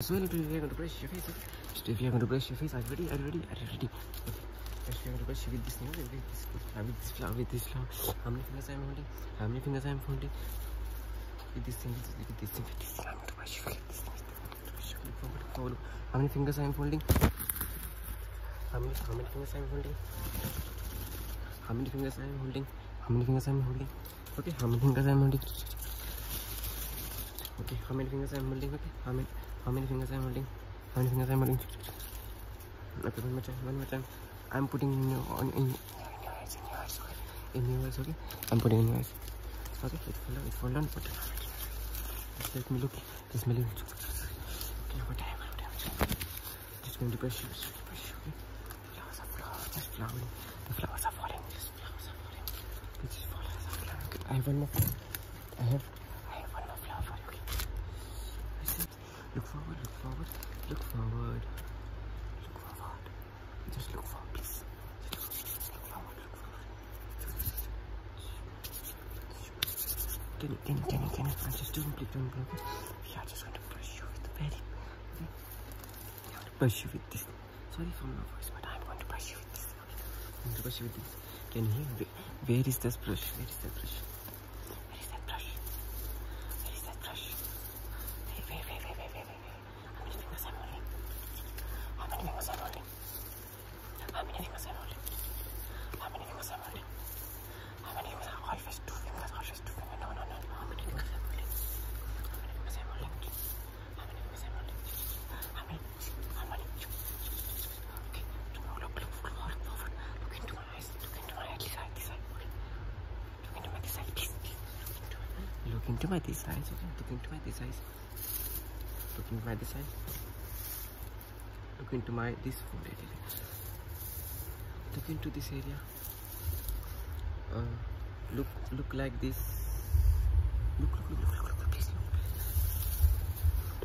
So you're going to brush your face. If you're going to brush your face, I'm ready. If you're going to brush with this nail, with this flower. How many fingers I'm holding? With this thing. I'm going to brush your face. How many fingers I'm holding? Okay, how many fingers I'm holding? Okay, one more time. I'm putting in your eyes, okay? I'm putting in your eyes. Okay, it's fall down. Let me look. Okay, what time? Just going to brush, okay? The flowers are falling. The flowers are falling. Which is falling. Okay, I have one more flower for you, okay? Look forward. Just look forward, please. Can you? I just don't block it. Yeah, just going to brush you with the berry. Okay? I'm going to brush you with this. Sorry for my voice, but I'm going to brush you with this. Okay? I'm going to brush you with this. Can you hear? Where is that brush? How many fingers I'm holding? Always two fingers. No. How many fingers I'm holding? Okay, look forward. Look into my eyes, this side. Okay. Look into my this eyes. Look into my this forehead. Look into this area. Look like this. Look. Please look.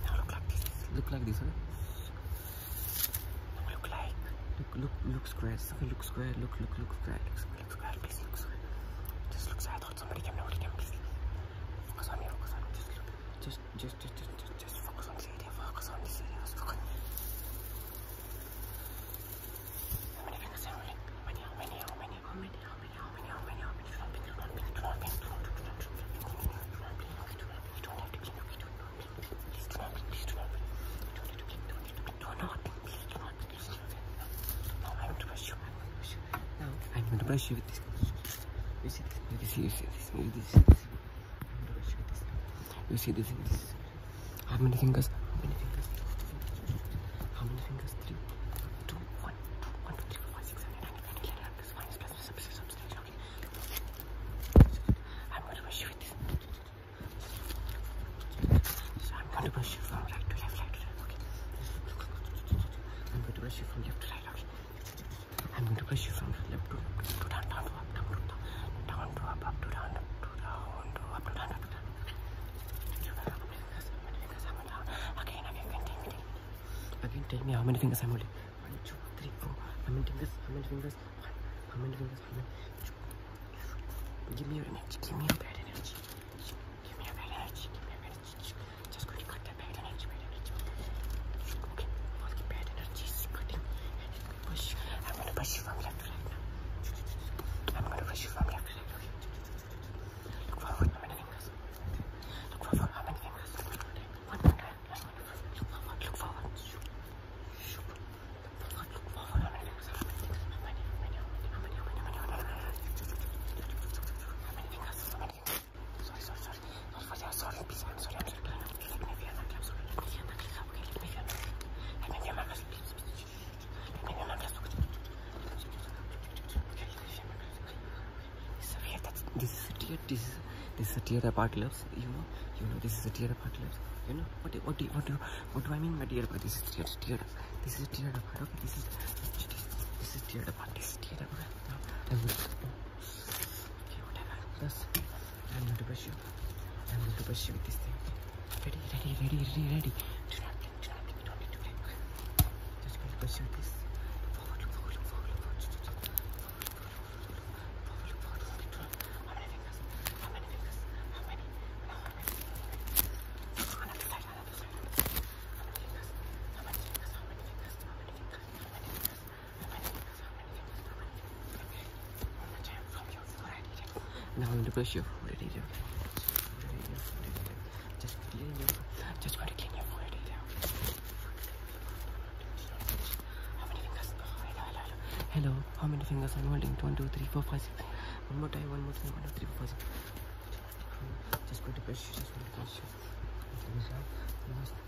Now look like this. Look like this, right? Now look square. Okay, look square. Please look square. Just look square. I thought somebody came. Nobody came. Please. Focus on me. Just look. Just focus on this area. I'm going to brush you with this. You see this. How many fingers? Again, tell me how many fingers I'm holding. 1, 2, 3, 4. How many fingers? One. Give me your bad energy. This is a tear apart gloves. You know this is a tear apart gloves. You know what do I mean by tear apart? This is tear apart. Okay, this is tear apart. Now okay, whatever. Plus, I'm going to brush you with this thing. Ready. Do not blink. Just going to brush you with this. Now I'm going to brush your forehead here. Just clean your forehead. Just going to clean your forehead here. How many fingers? Hello. How many fingers I'm holding? 1, 2, 3, 4, 5, 6. One more time. One more time. 1, 2, 3, 4, 5, 6. Just going to brush you. Just going to brush you.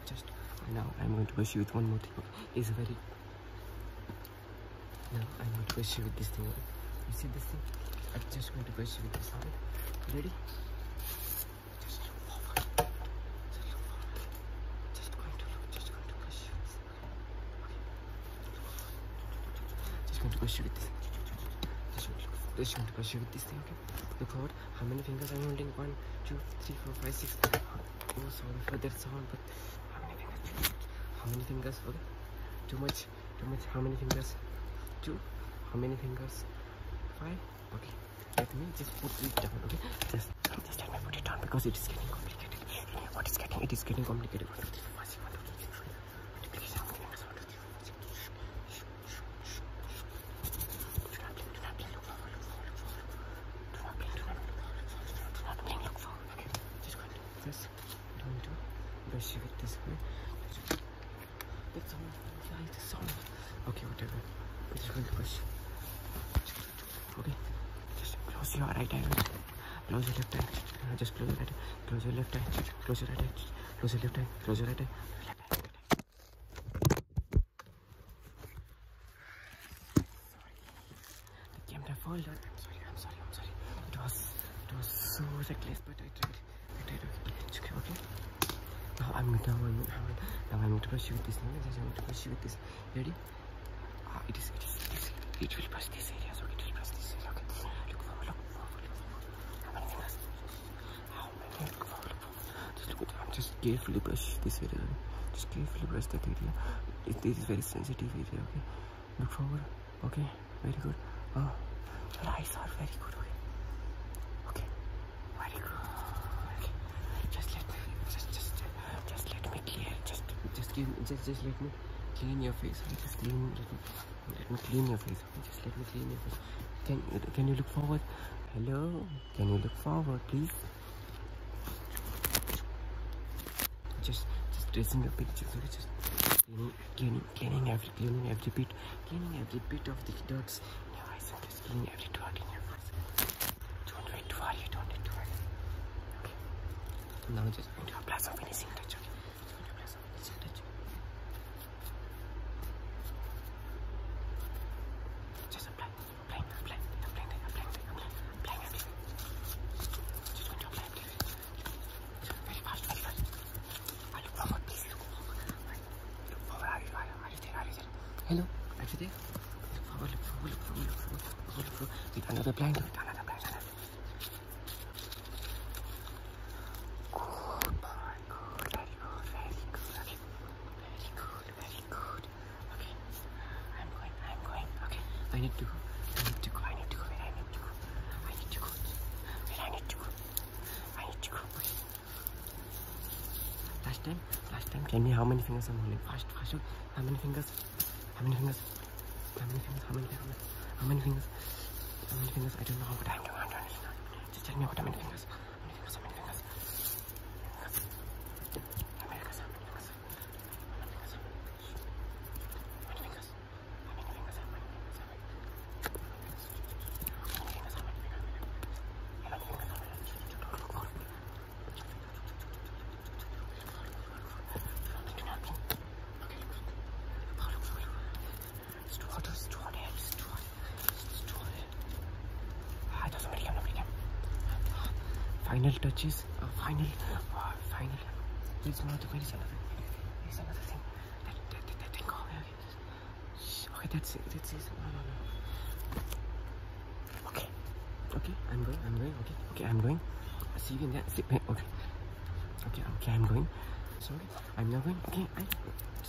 Just now I'm going to brush you with one more thing. It's very. Now I'm going to brush you with this thing. You see this thing? I'm just going to brush you with this side. Ready? Just look forward. Just look forward. Just going to brush you. Okay. Just going to brush you with this. Just going to brush you with this thing, okay? Look forward. How many fingers I'm holding? 1, 2, 3, 4, 5, 6. Oh, sorry for that sound, but how many fingers? Okay. Too much. How many fingers? 2. How many fingers? 5. Okay. Let me just put it down, okay? Just let me put it down because it is getting complicated. What is getting? It is getting complicated. Okay, whatever. I'm just going to push. Okay. Just close your right eye. Close your left eye. Just close your right eye. Close your left eye. Close your right eye. Close your left eye. Close your right eye. Sorry. The camera folded. I'm sorry. It was so reckless, but I tried. It's okay, okay. Now I'm going to brush you with this. I'm going to brush you with this. Ready? It will brush this area, so it will brush this area. Okay. Look forward. How many fingers? Just carefully brush this area. Just carefully brush that area. This is very sensitive area, okay? Look forward. Okay, very good. Oh, your eyes are very good, okay? Okay, very good. Okay. Just let me clean your face. Let me clean your face. Just let me clean your face. Can you look forward? Hello? Can you look forward, please? Just tracing the pictures. Okay? Just cleaning every bit. Cleaning every bit of the dots in your eyes. Just cleaning every dot in your eyes. Don't wait too hard. Okay. Now just going to apply some finishing touch. Okay? Hello, are you there? Look forward. With another blind. Good boy, good, very good. Okay, I'm going, okay. I need to go. Last time, tell me how many fingers I'm holding. Fast, How many fingers? I don't know what I'm doing. Just tell me how many fingers. Final touches. Final. There's another thing. That thing over there. Okay, that's it. No. Okay. I'm going. Okay, I'm going. See you in there. Okay. I'm going. Sorry, I'm not going. Okay, I.